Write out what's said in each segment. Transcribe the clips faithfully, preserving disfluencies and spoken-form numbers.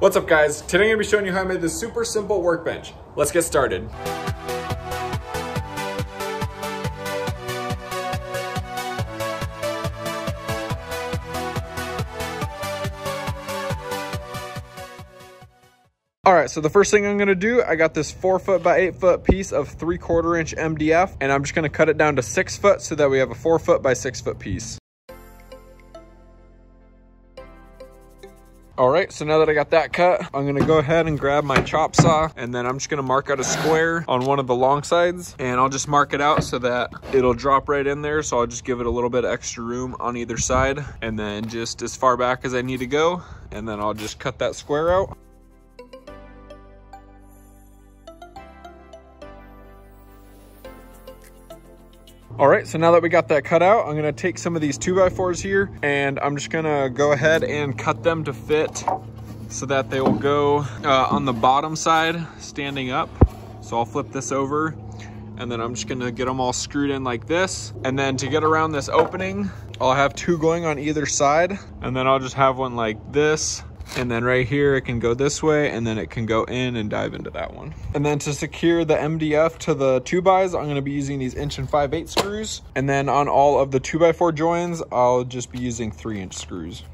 What's up guys? Today I'm going to be showing you how I made this super simple workbench. Let's get started. All right, so the first thing I'm gonna do, I got this four foot by eight foot piece of three quarter inch M D F, and I'm just gonna cut it down to six foot so that we have a four foot by six foot piece. All right, so now that I got that cut, I'm gonna go ahead and grab my chop saw, and then I'm just gonna mark out a square on one of the long sides, and I'll just mark it out so that it'll drop right in there. So I'll just give it a little bit of extra room on either side, and then just as far back as I need to go, and then I'll just cut that square out. All right, so now that we got that cut out, I'm gonna take some of these two by fours here, and I'm just gonna go ahead and cut them to fit so that they will go uh, on the bottom side standing up. So I'll flip this over, and then I'm just gonna get them all screwed in like this. And then to get around this opening, I'll have two going on either side, and then I'll just have one like this. And then right here, it can go this way, and then it can go in and dive into that one. And then to secure the M D F to the two bys, I'm gonna be using these inch and five eight screws. And then on all of the two by four joins, I'll just be using three inch screws.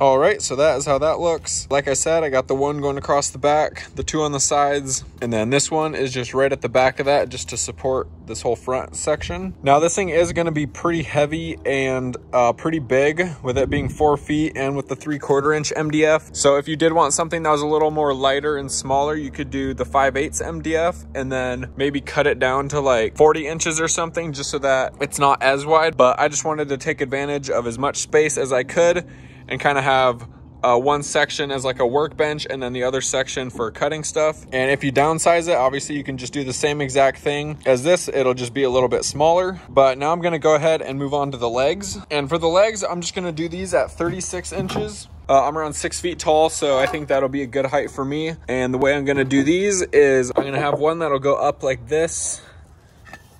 All right, so that is how that looks. Like I said, I got the one going across the back, the two on the sides, and then this one is just right at the back of that just to support this whole front section. Now this thing is gonna be pretty heavy and uh, pretty big, with it being four feet and with the three quarter inch M D F. So if you did want something that was a little more lighter and smaller, you could do the five eighths M D F and then maybe cut it down to like forty inches or something, just so that it's not as wide. But I just wanted to take advantage of as much space as I could and kind of have uh, one section as like a workbench and then the other section for cutting stuff. And if you downsize it, obviously you can just do the same exact thing as this. It'll just be a little bit smaller. But now I'm gonna go ahead and move on to the legs. And for the legs, I'm just gonna do these at thirty-six inches. Uh, I'm around six feet tall, so I think that'll be a good height for me. And the way I'm gonna do these is I'm gonna have one that'll go up like this,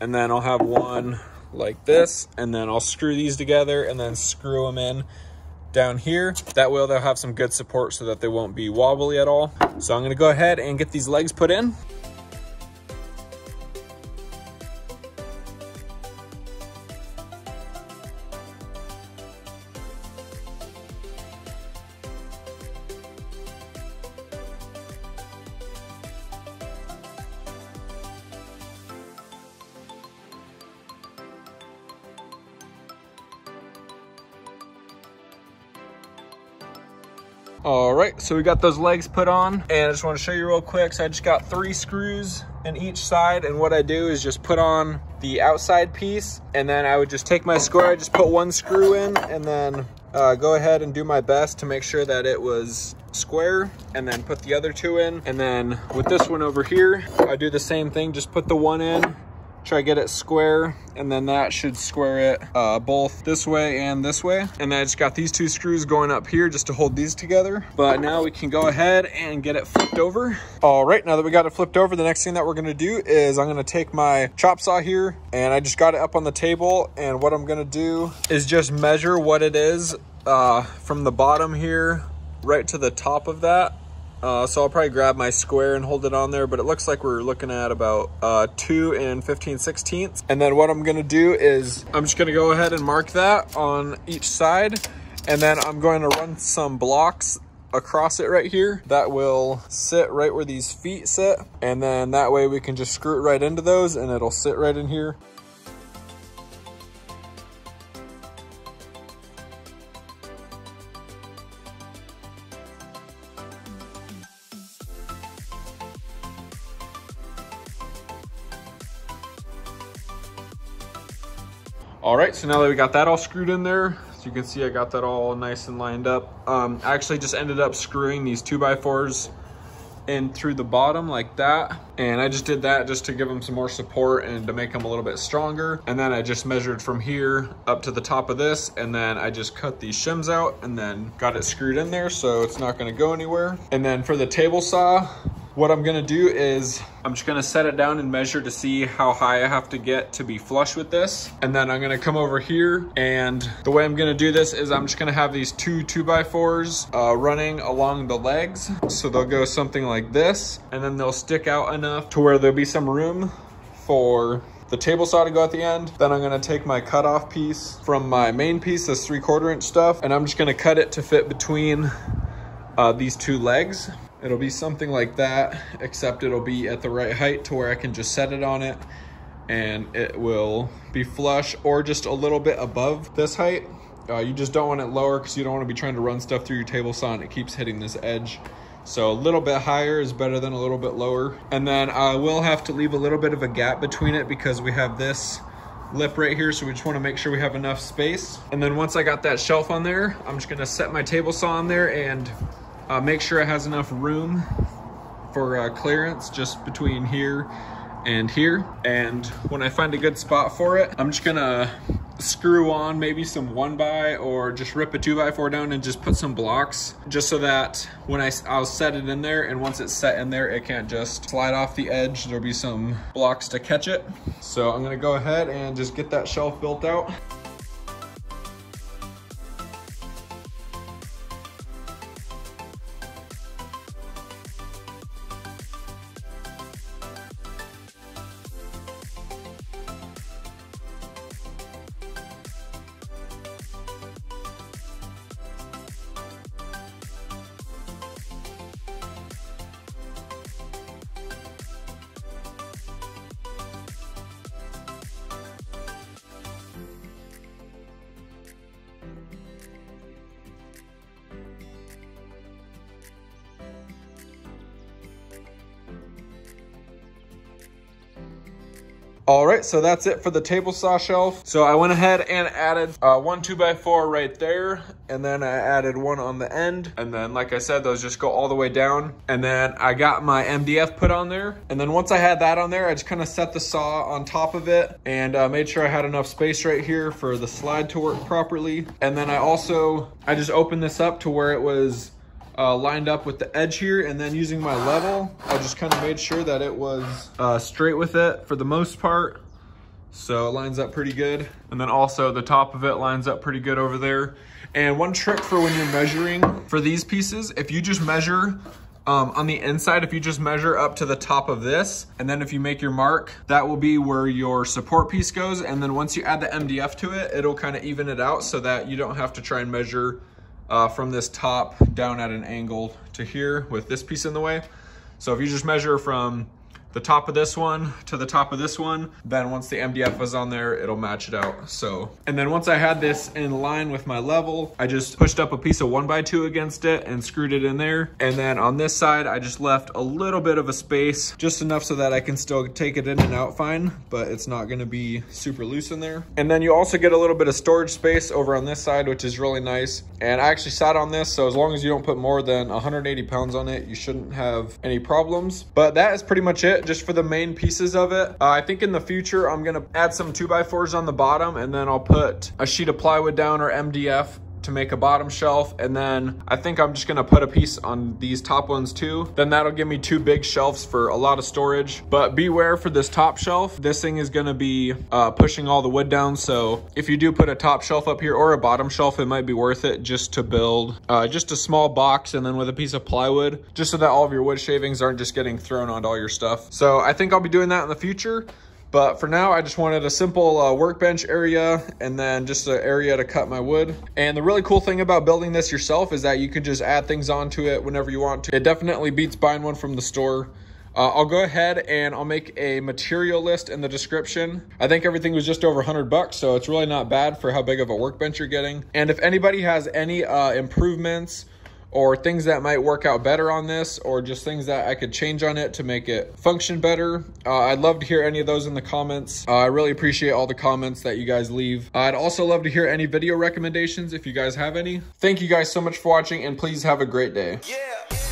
and then I'll have one like this, and then I'll screw these together and then screw them in down here. That way they'll have some good support so that they won't be wobbly at all. So I'm gonna go ahead and get these legs put in. All right, so we got those legs put on, and I just want to show you real quick. So I just got three screws in each side, and what I do is just put on the outside piece, and then I would just take my square, I just put one screw in, and then uh, go ahead and do my best to make sure that it was square, and then put the other two in. And then with this one over here, I do the same thing, just put the one in, try to get it square, and then that should square it uh, both this way and this way. And then I just got these two screws going up here just to hold these together. But now we can go ahead and get it flipped over. All right, now that we got it flipped over, the next thing that we're gonna do is I'm gonna take my chop saw here, and I just got it up on the table, and what I'm gonna do is just measure what it is uh, from the bottom here right to the top of that. Uh, so I'll probably grab my square and hold it on there, but it looks like we're looking at about uh, two and fifteen sixteenths. And then what I'm gonna do is I'm just gonna go ahead and mark that on each side. And then I'm going to run some blocks across it right here that will sit right where these feet sit. And then that way we can just screw it right into those and it'll sit right in here. All right, so now that we got that all screwed in there, so you can see I got that all nice and lined up. Um, I actually just ended up screwing these two by fours in through the bottom like that. And I just did that just to give them some more support and to make them a little bit stronger. And then I just measured from here up to the top of this, and then I just cut these shims out and then got it screwed in there, so it's not gonna go anywhere. And then for the table saw, what I'm gonna do is I'm just gonna set it down and measure to see how high I have to get to be flush with this. And then I'm gonna come over here, and the way I'm gonna do this is I'm just gonna have these two two by fours uh, running along the legs. So they'll go something like this, and then they'll stick out enough to where there'll be some room for the table saw to go at the end. Then I'm gonna take my cutoff piece from my main piece, this three quarter inch stuff, and I'm just gonna cut it to fit between uh, these two legs. It'll be something like that, except it'll be at the right height to where I can just set it on it and it will be flush or just a little bit above this height. Uh, you just don't want it lower because you don't want to be trying to run stuff through your table saw and it keeps hitting this edge. So a little bit higher is better than a little bit lower. And then I will have to leave a little bit of a gap between it because we have this lip right here, so we just want to make sure we have enough space. And then once I got that shelf on there, I'm just going to set my table saw on there and Uh, make sure it has enough room for uh, clearance just between here and here. And when I find a good spot for it, I'm just gonna screw on maybe some one by or just rip a two by four down and just put some blocks, just so that when I, I'll set it in there, and once it's set in there, it can't just slide off the edge. There'll be some blocks to catch it. So I'm gonna go ahead and just get that shelf built out. All right, so that's it for the table saw shelf. So I went ahead and added uh, one two by four right there, and then I added one on the end. And then, like I said, those just go all the way down. And then I got my M D F put on there. And then once I had that on there, I just kind of set the saw on top of it and uh, made sure I had enough space right here for the slide to work properly. And then I also, I just opened this up to where it was Uh, lined up with the edge here, and then using my level, I just kind of made sure that it was uh, straight with it for the most part. So it lines up pretty good. And then also the top of it lines up pretty good over there. And one trick for when you're measuring for these pieces, if you just measure um, on the inside, if you just measure up to the top of this, and then if you make your mark, that will be where your support piece goes. And then once you add the M D F to it, it'll kind of even it out so that you don't have to try and measure Uh, from this top down at an angle to here with this piece in the way. So if you just measure from the top of this one to the top of this one, then once the M D F is on there, it'll match it out. So, and then once I had this in line with my level, I just pushed up a piece of one by two against it and screwed it in there. And then on this side, I just left a little bit of a space, just enough so that I can still take it in and out fine, but it's not gonna be super loose in there. And then you also get a little bit of storage space over on this side, which is really nice. And I actually sat on this, so as long as you don't put more than one hundred eighty pounds on it, you shouldn't have any problems. But that is pretty much it, just for the main pieces of it. Uh, I think in the future, I'm gonna add some two by fours on the bottom, and then I'll put a sheet of plywood down or M D F to make a bottom shelf. And then I think I'm just gonna put a piece on these top ones too. Then that'll give me two big shelves for a lot of storage. But beware for this top shelf. This thing is gonna be uh, pushing all the wood down. So if you do put a top shelf up here or a bottom shelf, it might be worth it just to build uh, just a small box and then with a piece of plywood, just so that all of your wood shavings aren't just getting thrown onto all your stuff. So I think I'll be doing that in the future. But for now, I just wanted a simple uh, workbench area and then just an area to cut my wood. And the really cool thing about building this yourself is that you can just add things onto it whenever you want to. It definitely beats buying one from the store. Uh, I'll go ahead and I'll make a material list in the description. I think everything was just over one hundred bucks, so it's really not bad for how big of a workbench you're getting. And if anybody has any uh, improvements or things that might work out better on this, or just things that I could change on it to make it function better, Uh, I'd love to hear any of those in the comments. Uh, I really appreciate all the comments that you guys leave. I'd also love to hear any video recommendations if you guys have any. Thank you guys so much for watching, and please have a great day. Yeah.